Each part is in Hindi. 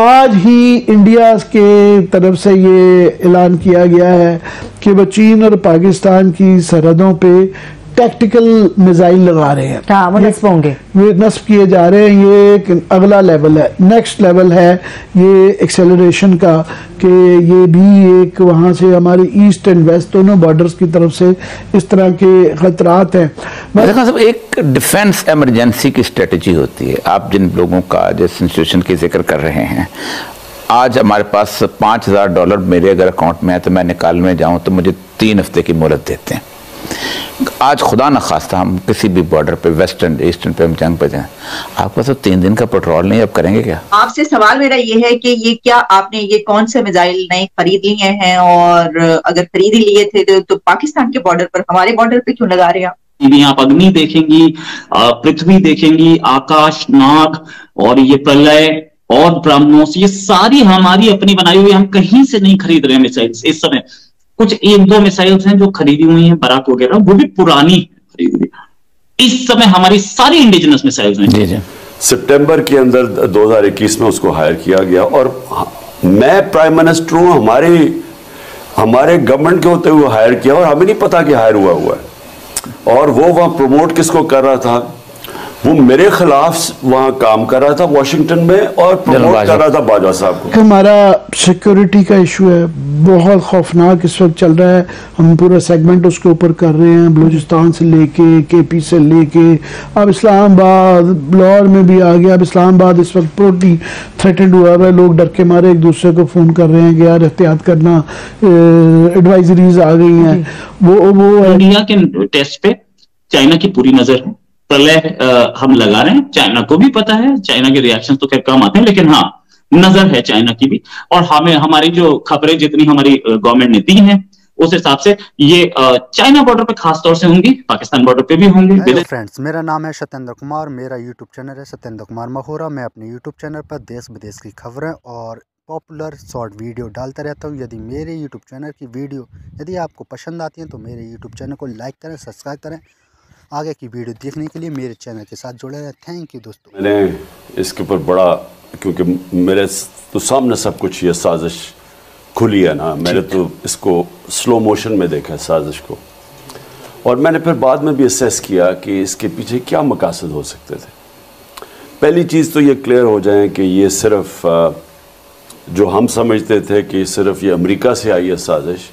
आज ही इंडिया के तरफ से ये ऐलान किया गया है कि वो चीन और पाकिस्तान की सरहदों पे टैक्टिकल मिसाइल लगा रहे हैं। हाँ, वो नस्ब होंगे, ये नस्ब किए जा रहे हैं। ये एक अगला लेवल है, नेक्स्ट लेवल है ये एक्सेलरेशन का, कि ये भी एक वहाँ से हमारे ईस्ट एंड वेस्ट दोनों बॉर्डर्स की तरफ से इस तरह के खतरात हैं। मतलब एक डिफेंस एमरजेंसी की स्ट्रेटजी होती है। आप जिन लोगों का जिस इंस्टीट्यूशन की जिक्र कर रहे हैं, आज हमारे पास $5000 मेरे अगर अकाउंट में है तो मैं निकालने जाऊँ तो मुझे 3 हफ्ते की मोहलत देते हैं। आज खुदा न खास्ता हम किसी भी बॉर्डर पे वेस्टर्न ईस्टर्न पे हम जंग पे जाएं, आपका तो 3 दिन का पेट्रोल नहीं, आप करेंगे क्या? आपसे सवाल मेरा ये है कि ये क्या आपने ये कौन से मिसाइल नए खरीद लिए हैं, और अगर खरीद लिए थे तो पाकिस्तान के बॉर्डर पर, हमारे बॉर्डर पे क्यों लगा रहे हैं आप? आप अग्नि देखेंगी, पृथ्वी देखेंगी, आकाश, नाग और ये प्रलय और ब्रह्मोस, ये सारी हमारी अपनी बनाई हुई, हम कहीं से नहीं खरीद रहे मिसाइल। इस समय कुछ 1-2 मिसाइल्स हैं जो खरीदी हुई हैं, बराक वगैरह, वो भी पुरानी खरीदी हुई। इस समय हमारी सारी इंडिजिनस मिसाइल्स हैं। जी जी, सितंबर के अंदर 2021 में उसको हायर किया गया, और मैं प्राइम मिनिस्टर हूँ, हमारे गवर्नमेंट के होते हुए हायर किया, और हमें नहीं पता कि हायर हुआ है। और वो वहाँ प्रमोट किसको कर रहा था? वो मेरे खिलाफ वहाँ काम कर रहा था वाशिंगटन में, और प्रमोट कर रहा था बाजवा साहब को। हमारा सिक्योरिटी का इशू है, बहुत खौफनाक इस वक्त चल रहा है। हम पूरा सेगमेंट उसके ऊपर कर रहे हैं, बलूचिस्तान से लेके KP से लेके अब इस्लामाबाद, लाहौर में भी आ गया। अब इस्लामाबाद इस वक्त पूरी थ्रेटेंड हुआ है, लोग डर के मारे एक दूसरे को फ़ोन कर रहे हैं कि यार एहतियात करना, एडवाइजरीज आ गई हैं। वो इंडिया के टेस्ट पे चाइना की पूरी नज़र है, हम लगा रहे हैं, चाइना को भी पता है, चाइना के रिएक्शन तो खैर कम आते हैं, लेकिन हाँ नजर है चाइना की भी। और हमें हमारी जो खबरें जितनी हमारी गवर्नमेंट ने दी हैं उस हिसाब से ये चाइना बॉर्डर पे खास तौर से होंगी, पाकिस्तान बॉर्डर पे भी होंगी। हेलो फ्रेंड्स, मेरा नाम है सत्येंद्र कुमार, मेरा यूट्यूब चैनल है सत्येंद्र कुमार महोरा। मैं अपने यूट्यूब चैनल पर देश विदेश की खबरें और पॉपुलर शॉर्ट वीडियो डालता रहता हूँ। यदि मेरे यूट्यूब चैनल की वीडियो यदि आपको पसंद आती है तो मेरे यूट्यूब चैनल को लाइक करें, सब्सक्राइब करें। आगे की वीडियो देखने के लिए मेरे चैनल के साथ जुड़े रहें। थैंक यू दोस्तों। मैंने इसके ऊपर बड़ा, क्योंकि मेरे तो सामने सब कुछ ये साजिश खुली है ना, मैंने तो इसको स्लो मोशन में देखा है साजिश को, और मैंने फिर बाद में भी असेस किया कि इसके पीछे क्या मकासद हो सकते थे। पहली चीज़ तो ये क्लियर हो जाए कि ये सिर्फ जो हम समझते थे कि सिर्फ ये अमेरिका से आई है साजिश,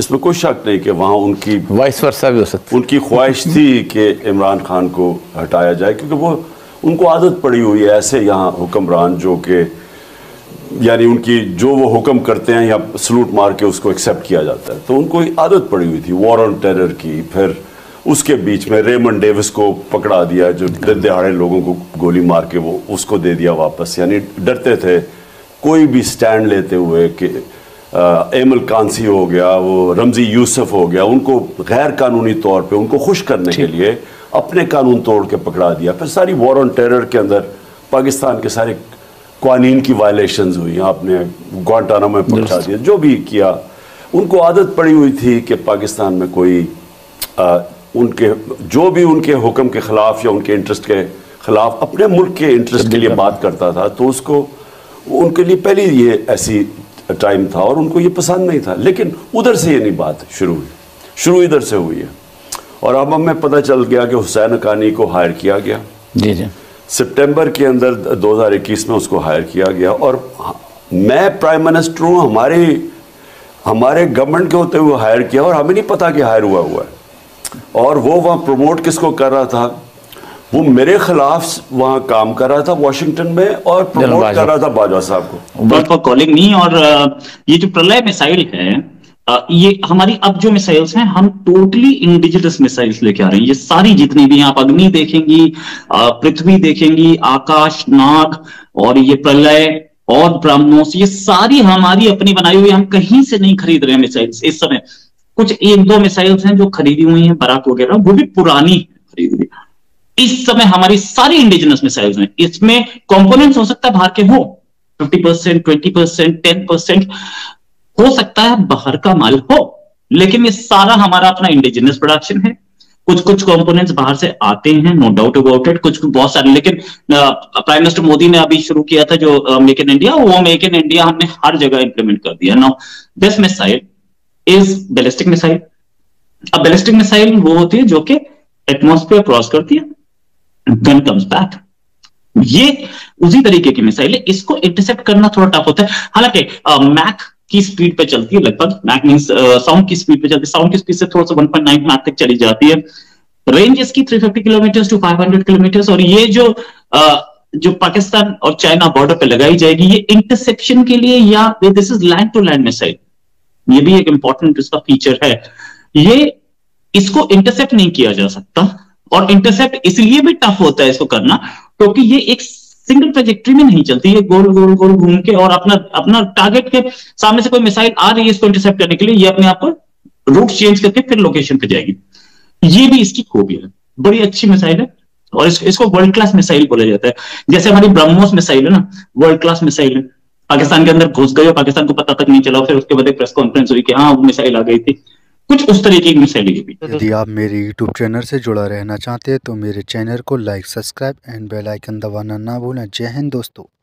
इसमें कोई शक नहीं कि वहाँ उनकी वाइस वर्सा भी हो सकती है। उनकी ख्वाहिश थी कि इमरान खान को हटाया जाए, क्योंकि वो उनको आदत पड़ी हुई है ऐसे यहाँ हुक्मरान जो कि यानी उनकी जो वो हुक्म करते हैं या सलूट मार के उसको एक्सेप्ट किया जाता है। तो उनको आदत पड़ी हुई थी वॉर ऑन टेरर की। फिर उसके बीच में रेमन डेविस को पकड़ा दिया, जो दिहाड़े लोगों को गोली मार के वो उसको दे दिया वापस। यानी डरते थे कोई भी स्टैंड लेते हुए कि एमल कांसी हो गया, वो रमजी यूसफ हो गया, उनको गैर कानूनी तौर पे उनको खुश करने के लिए अपने कानून तोड़ के पकड़ा दिया। फिर सारी वॉर ऑन टेरर के अंदर पाकिस्तान के सारे कानून की वायलेशंस हुई, आपने ग्वांटानामो में पहुंचा दिया, जो भी किया। उनको आदत पड़ी हुई थी कि पाकिस्तान में कोई उनके जो भी उनके हुक्म के खिलाफ या उनके इंटरेस्ट के खिलाफ अपने मुल्क के इंटरेस्ट के लिए बात करता था तो उसको उनके लिए पहले ये ऐसी टाइम था और उनको ये पसंद नहीं था। लेकिन उधर से ये नहीं बात शुरू हुई, शुरू इधर से हुई है। और अब हमें पता चल गया कि हुसैन कानी को हायर किया गया। जी जी, सितंबर के अंदर 2021 में उसको हायर किया गया, और मैं प्राइम मिनिस्टर हूँ, हमारे गवर्नमेंट के होते हुए हायर किया, और हमें नहीं पता कि हायर हुआ है। और वो वहाँ प्रमोट किसको कर रहा था? वो मेरे खिलाफ वहाँ काम कर रहा था वाशिंगटन में, और प्रमोट कर रहा था बाजवा साहब को। कॉलिंग नहीं, और ये जो प्रलय मिसाइल है, ये हमारी अब जो मिसाइल्स हैं, हम टोटली इंडिजिनस मिसाइल्स लेके आ रहे हैं। ये सारी जितनी भी हैं, आप अग्नि देखेंगी, पृथ्वी देखेंगी, आकाश, नाग और ये प्रलय और ब्रह्मोस, ये सारी हमारी अपनी बनाई हुई, हम कहीं से नहीं खरीद रहे हैं मिसाइल्स। इस समय कुछ 1-2 मिसाइल्स हैं जो खरीदी हुई हैं, बराक वगैरह, वो भी पुरानी खरीदी हुई। इस समय हमारी सारी इंडिजिनस मिसाइल्स हैं। इसमें कंपोनेंट्स हो सकता है बाहर के हो, 50%, 20%, 10% हो सकता है बाहर का माल हो, लेकिन ये सारा हमारा अपना इंडिजिनस प्रोडक्शन है। कुछ कुछ कंपोनेंट्स बाहर से आते हैं, नो डाउट अबाउट इट, कुछ बहुत सारे। लेकिन प्राइम मिनिस्टर मोदी ने अभी शुरू किया था जो मेक इन इंडिया, वो मेक इन इंडिया हमने हर जगह इंप्लीमेंट कर दिया। Now this missile is ballistic missile. अब बैलिस्टिक मिसाइल वो होती है जो कि एटमोस्फेयर क्रॉस करती है, देन कम्स बैक। ये उसी तरीके की मिसाइल है, इसको इंटरसेप्ट करना थोड़ा टफ होता है। हालांकि मैक की स्पीड पे चलती है, लगभग मैक मींस साउंड की स्पीड पे चलती है, साउंड की स्पीड से थोड़ा सा 1.9 मैक तक चली जाती है। रेंज इसकी 350 किलोमीटर टू 500 किलोमीटर। और ये जो जो पाकिस्तान और चाइना बॉर्डर पे लगाई जाएगी, ये इंटरसेप्शन के लिए, या this is land to land missile, ये भी एक इंपॉर्टेंट इसका फीचर है। ये इसको इंटरसेप्ट नहीं किया जा सकता, और इंटरसेप्ट इसलिए भी टफ होता है इसको करना क्योंकि ये एक सिंगल प्रोजेक्ट्री में नहीं चलती है, गोल गोल गोल घूम के, और अपना अपना टारगेट के सामने से कोई मिसाइल आ रही है इसको इंटरसेप्ट करने के लिए, ये अपने आप को रूट चेंज करके फिर लोकेशन पे जाएगी। ये भी इसकी खूबी है, बड़ी अच्छी मिसाइल है, और इसको वर्ल्ड क्लास मिसाइल बोला जाता है। जैसे हमारी ब्रह्मोस मिसाइल है ना, वर्ल्ड क्लास मिसाइल है, पाकिस्तान के अंदर घुस गई और पाकिस्तान को पता तक नहीं चला, फिर उसके बाद एक प्रेस कॉन्फ्रेंस हुई कि हाँ वो मिसाइल आ गई थी, कुछ उस तरीके की मिसाइल भी। यदि आप मेरे YouTube चैनल से जुड़ा रहना चाहते हैं तो मेरे चैनल को like, subscribe and bell icon दबाना ना भूलें। जय हिंद दोस्तों।